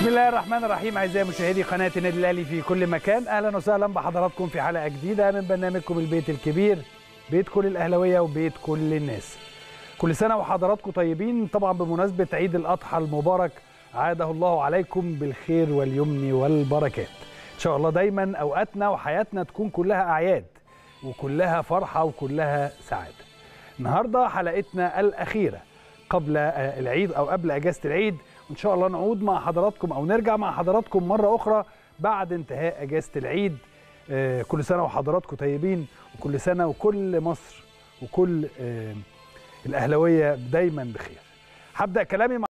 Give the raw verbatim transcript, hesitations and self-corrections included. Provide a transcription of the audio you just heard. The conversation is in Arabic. بسم الله الرحمن الرحيم. اعزائي مشاهدي قناه النادي الاهلي في كل مكان، اهلا وسهلا بحضراتكم في حلقه جديده من برنامجكم البيت الكبير، بيت كل الاهلاويه وبيت كل الناس. كل سنه وحضراتكم طيبين. طبعا بمناسبه عيد الاضحى المبارك، عاده الله عليكم بالخير واليمن والبركات. ان شاء الله دايما اوقاتنا وحياتنا تكون كلها اعياد وكلها فرحه وكلها سعاده. النهارده حلقتنا الاخيره قبل العيد او قبل اجازه العيد، إن شاء الله نعود مع حضراتكم أو نرجع مع حضراتكم مرة أخرى بعد انتهاء أجازة العيد. كل سنة وحضراتكم طيبين، وكل سنة وكل مصر وكل الأهلاوية دايما بخير. هبدأ كلامي مع